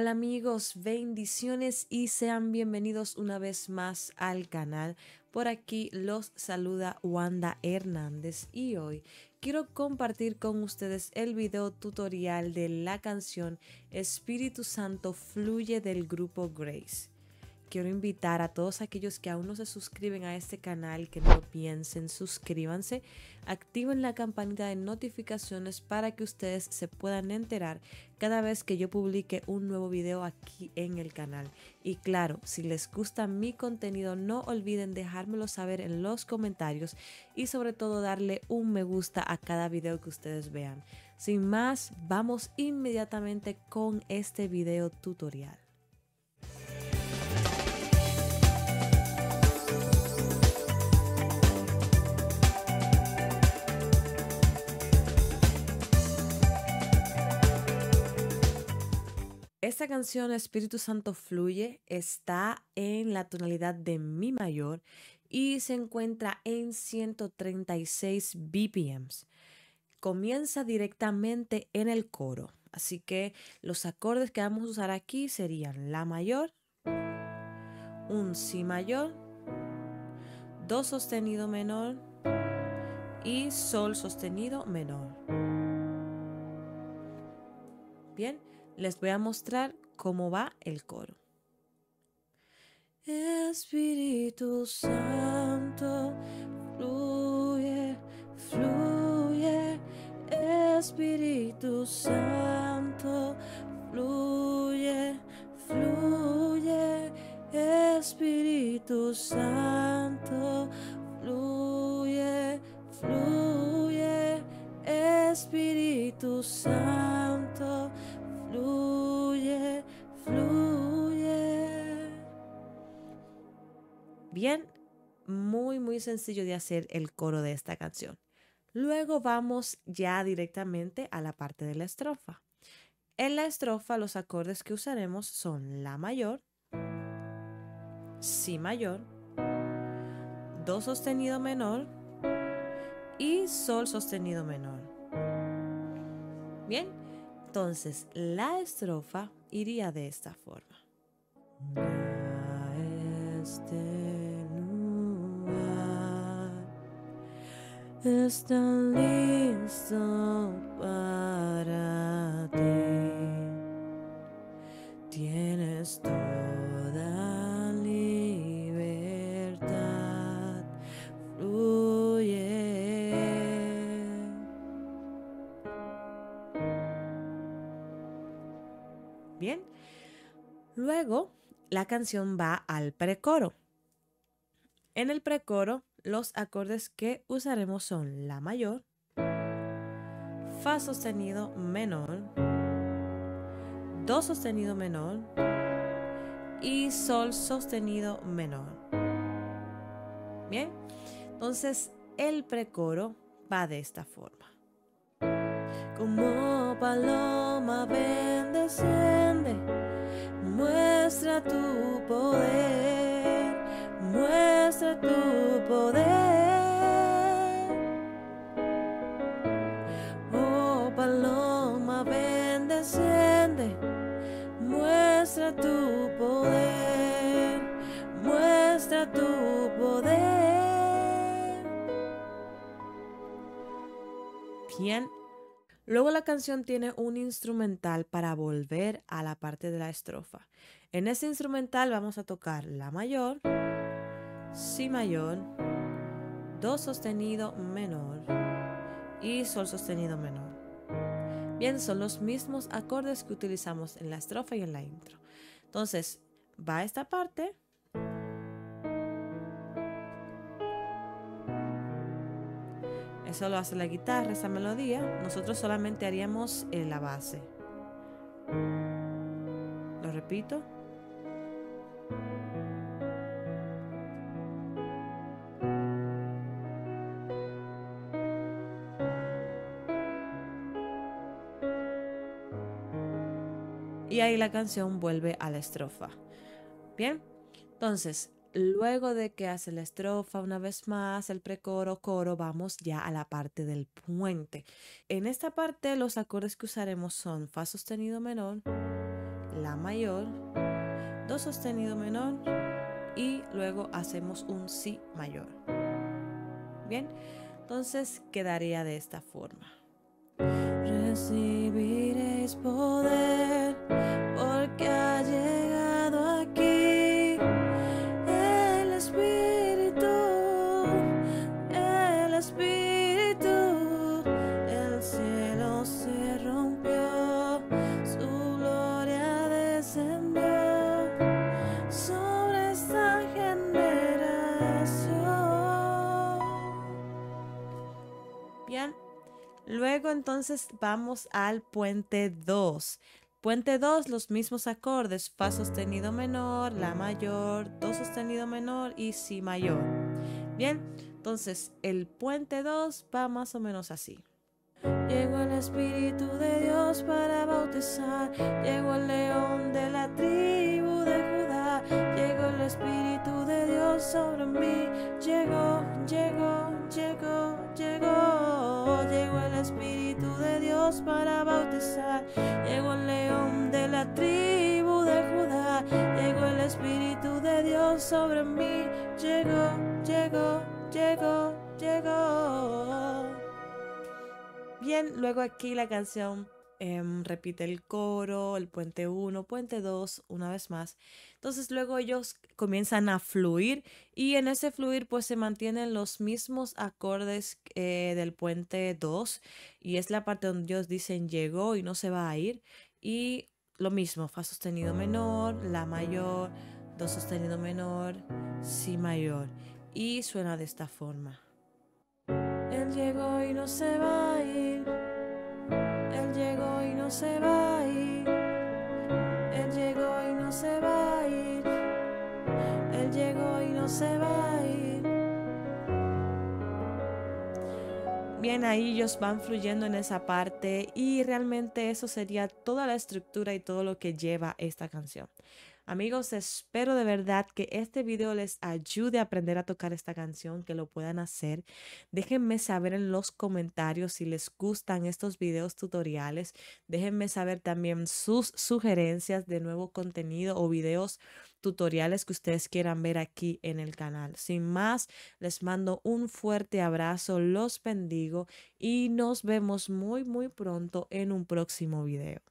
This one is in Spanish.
Hola amigos, bendiciones y sean bienvenidos una vez más al canal. Por aquí los saluda Wanda Hernández y hoy quiero compartir con ustedes el video tutorial de la canción Espíritu Santo Fluye del grupo Grace. Quiero invitar a todos aquellos que aún no se suscriben a este canal, que no lo piensen, suscríbanse, activen la campanita de notificaciones para que ustedes se puedan enterar cada vez que yo publique un nuevo video aquí en el canal. Y claro, si les gusta mi contenido, no olviden dejármelo saber en los comentarios y sobre todo darle un me gusta a cada video que ustedes vean. Sin más, vamos inmediatamente con este video tutorial. Esta canción Espíritu Santo Fluye está en la tonalidad de mi mayor y se encuentra en 136 BPMs. Comienza directamente en el coro, así que los acordes que vamos a usar aquí serían la mayor, un si mayor, do sostenido menor y sol sostenido menor. Bien. Les voy a mostrar cómo va el coro. Espíritu Santo fluye, fluye. Espíritu Santo fluye, fluye. Espíritu Santo fluye, fluye. Espíritu Santo fluye, fluye. Bien, muy sencillo de hacer el coro de esta canción. Luego vamos ya directamente a la parte de la estrofa. En la estrofa los acordes que usaremos son la mayor, si mayor, do sostenido menor y sol sostenido menor. Bien. Entonces, la estrofa iría de esta forma. A este lugar está listo para ti. Tienes toda libertad. Fluye. Bien, luego la canción va al precoro. En el precoro los acordes que usaremos son la mayor, fa sostenido menor, do sostenido menor y sol sostenido menor. Bien, entonces el precoro va de esta forma. Como paloma ven, desciende, muestra tu poder, muestra tu poder. Oh paloma ven, desciende, muestra tu poder, muestra tu poder. Bien. Luego la canción tiene un instrumental para volver a la parte de la estrofa. En ese instrumental vamos a tocar la mayor, si mayor, do sostenido menor y sol sostenido menor. Bien, son los mismos acordes que utilizamos en la estrofa y en la intro. Entonces, va esta parte. Eso lo hace la guitarra, esa melodía. Nosotros solamente haríamos la base. Lo repito. Y ahí la canción vuelve a la estrofa. Bien, entonces, luego de que hace la estrofa una vez más, el precoro, coro, vamos ya a la parte del puente. En esta parte los acordes que usaremos son fa sostenido menor, la la mayor, do sostenido menor y luego hacemos un si mayor. Bien, entonces quedaría de esta forma. Recibiréis poder porque ha llegado aquí el Espíritu, el cielo se rompió, su gloria descendió sobre esta generación. Bien. Luego entonces vamos al puente 2. Puente 2, los mismos acordes, fa sostenido menor, la mayor, do sostenido menor y si mayor. Bien, entonces el puente 2 va más o menos así. Llegó el Espíritu de Dios para bautizar, llegó el león de la tribu de Judá, llegó el Espíritu de Dios sobre mí, llegó, llegó, llegó, llegó, llegó el Espíritu de Dios para bautizar, llegó el león de la tribu de Judá, llegó el Espíritu de Dios sobre mí, llegó, llegó, llegó, llegó. Bien, luego aquí la canción repite el coro, el puente 1, puente 2, una vez más. Entonces luego ellos comienzan a fluir y en ese fluir pues se mantienen los mismos acordes del puente 2 y es la parte donde ellos dicen llegó y no se va a ir. Y lo mismo, fa sostenido menor, la mayor, do sostenido menor, si mayor y suena de esta forma. Él llegó y no se va a ir, él llegó y no se va a ir, él llegó y no se va a ir, él llegó y no se va a ir. Bien, ahí ellos van fluyendo en esa parte y realmente eso sería toda la estructura y todo lo que lleva esta canción. Amigos, espero de verdad que este video les ayude a aprender a tocar esta canción, que lo puedan hacer. Déjenme saber en los comentarios si les gustan estos videos tutoriales. Déjenme saber también sus sugerencias de nuevo contenido o videos tutoriales que ustedes quieran ver aquí en el canal. Sin más, les mando un fuerte abrazo, los bendigo y nos vemos muy pronto en un próximo video.